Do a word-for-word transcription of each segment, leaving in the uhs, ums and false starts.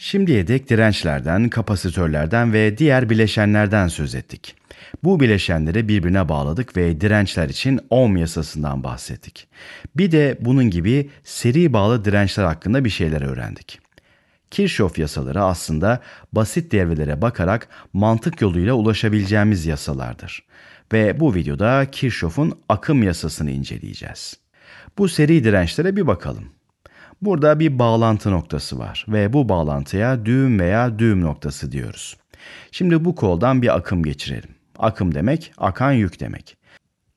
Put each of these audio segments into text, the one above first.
Şimdiye dek dirençlerden, kapasitörlerden ve diğer bileşenlerden söz ettik. Bu bileşenleri birbirine bağladık ve dirençler için Ohm yasasından bahsettik. Bir de bunun gibi seri bağlı dirençler hakkında bir şeyler öğrendik. Kirchhoff yasaları aslında basit devrelere bakarak mantık yoluyla ulaşabileceğimiz yasalardır. Ve bu videoda Kirchhoff'un akım yasasını inceleyeceğiz. Bu seri dirençlere bir bakalım. Burada bir bağlantı noktası var ve bu bağlantıya düğüm veya düğüm noktası diyoruz. Şimdi bu koldan bir akım geçirelim. Akım demek, akan yük demek.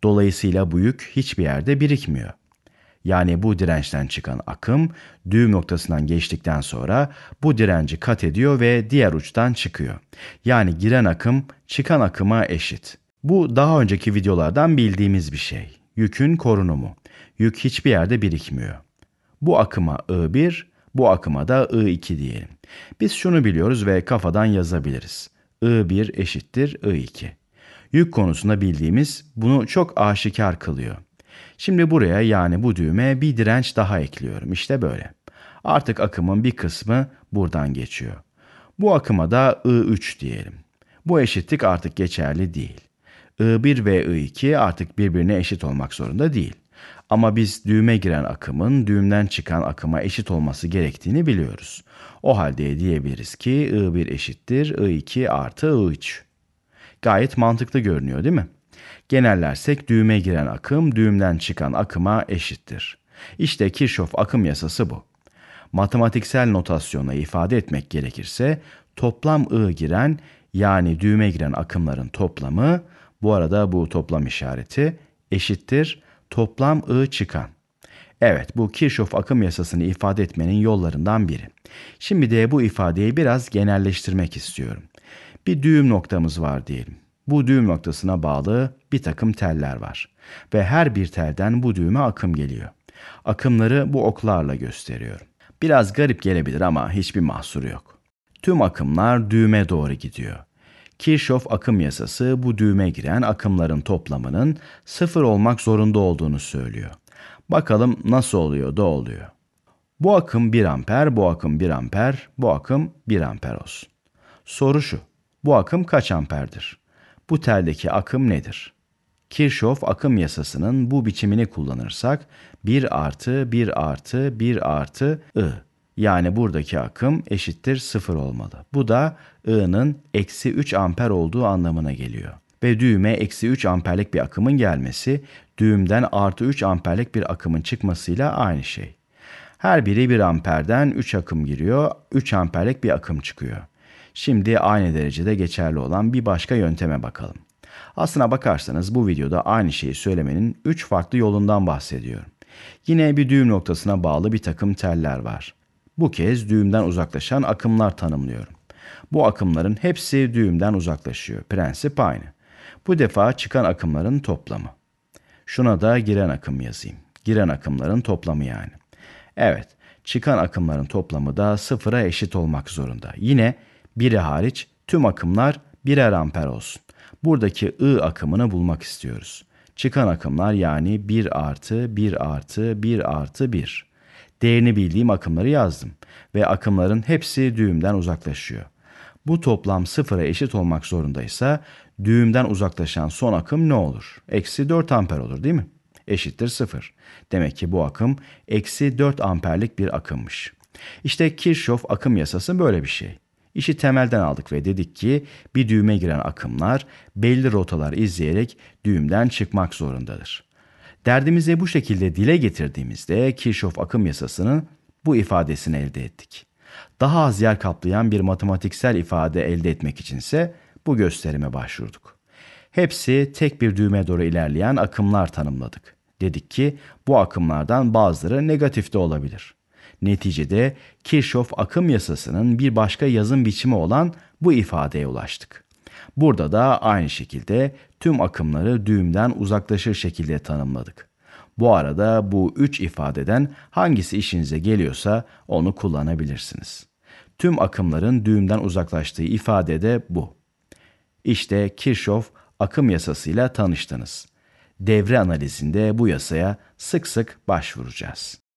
Dolayısıyla bu yük hiçbir yerde birikmiyor. Yani bu dirençten çıkan akım düğüm noktasından geçtikten sonra bu direnci kat ediyor ve diğer uçtan çıkıyor. Yani giren akım çıkan akıma eşit. Bu daha önceki videolardan bildiğimiz bir şey. Yükün korunumu. Yük hiçbir yerde birikmiyor. Bu akıma I bir, bu akıma da I iki diyelim. Biz şunu biliyoruz ve kafadan yazabiliriz. I bir eşittir I iki. Yük konusunda bildiğimiz bunu çok aşikar kılıyor. Şimdi buraya, yani bu düğüme bir direnç daha ekliyorum. İşte böyle. Artık akımın bir kısmı buradan geçiyor. Bu akıma da I üç diyelim. Bu eşitlik artık geçerli değil. I bir ve I iki artık birbirine eşit olmak zorunda değil. Ama biz düğüme giren akımın düğümden çıkan akıma eşit olması gerektiğini biliyoruz. O halde diyebiliriz ki I bir eşittir I iki artı I üç. Gayet mantıklı görünüyor değil mi? Genellersek düğüme giren akım düğümden çıkan akıma eşittir. İşte Kirchhoff akım yasası bu. Matematiksel notasyonla ifade etmek gerekirse toplam I giren, yani düğüme giren akımların toplamı, bu arada bu toplam işareti, eşittir toplam I çıkan. Evet, bu Kirchhoff akım yasasını ifade etmenin yollarından biri. Şimdi de bu ifadeyi biraz genelleştirmek istiyorum. Bir düğüm noktamız var diyelim. Bu düğüm noktasına bağlı bir takım teller var. Ve her bir telden bu düğüme akım geliyor. Akımları bu oklarla gösteriyorum. Biraz garip gelebilir ama hiçbir mahsuru yok. Tüm akımlar düğüme doğru gidiyor. Kirchhoff akım yasası bu düğüme giren akımların toplamının sıfır olmak zorunda olduğunu söylüyor. Bakalım nasıl oluyor da oluyor. Bu akım bir amper, bu akım bir amper, bu akım bir amper olsun. Soru şu, bu akım kaç amperdir? Bu teldeki akım nedir? Kirchhoff akım yasasının bu biçimini kullanırsak bir artı bir artı bir artı I. Yani buradaki akım eşittir sıfır olmalı. Bu da I'nın eksi üç amper olduğu anlamına geliyor. Ve düğüme eksi üç amperlik bir akımın gelmesi, düğümden artı üç amperlik bir akımın çıkmasıyla aynı şey. Her biri bir amperden üç akım giriyor, üç amperlik bir akım çıkıyor. Şimdi aynı derecede geçerli olan bir başka yönteme bakalım. Aslına bakarsanız bu videoda aynı şeyi söylemenin üç farklı yolundan bahsediyorum. Yine bir düğüm noktasına bağlı bir takım teller var. Bu kez düğümden uzaklaşan akımlar tanımlıyorum. Bu akımların hepsi düğümden uzaklaşıyor. Prensip aynı. Bu defa çıkan akımların toplamı. Şuna da giren akım yazayım. Giren akımların toplamı yani. Evet, çıkan akımların toplamı da sıfıra eşit olmak zorunda. Yine biri hariç tüm akımlar birer amper olsun. Buradaki I akımını bulmak istiyoruz. Çıkan akımlar, yani bir artı bir artı bir artı bir. Değerini bildiğim akımları yazdım ve akımların hepsi düğümden uzaklaşıyor. Bu toplam sıfıra eşit olmak zorundaysa düğümden uzaklaşan son akım ne olur? Eksi dört amper olur değil mi? Eşittir sıfır. Demek ki bu akım eksi dört amperlik bir akımmış. İşte Kirchhoff akım yasası böyle bir şey. İşi temelden aldık ve dedik ki bir düğüme giren akımlar belli rotalar izleyerek düğümden çıkmak zorundadır. Derdimizi bu şekilde dile getirdiğimizde Kirchhoff akım yasasının bu ifadesini elde ettik. Daha az yer kaplayan bir matematiksel ifade elde etmek içinse bu gösterime başvurduk. Hepsi tek bir düğüme doğru ilerleyen akımlar tanımladık. Dedik ki bu akımlardan bazıları negatif de olabilir. Neticede Kirchhoff akım yasasının bir başka yazım biçimi olan bu ifadeye ulaştık. Burada da aynı şekilde tüm akımları düğümden uzaklaşır şekilde tanımladık. Bu arada bu üç ifadeden hangisi işinize geliyorsa onu kullanabilirsiniz. Tüm akımların düğümden uzaklaştığı ifade de bu. İşte Kirchhoff akım yasasıyla tanıştınız. Devre analizinde bu yasaya sık sık başvuracağız.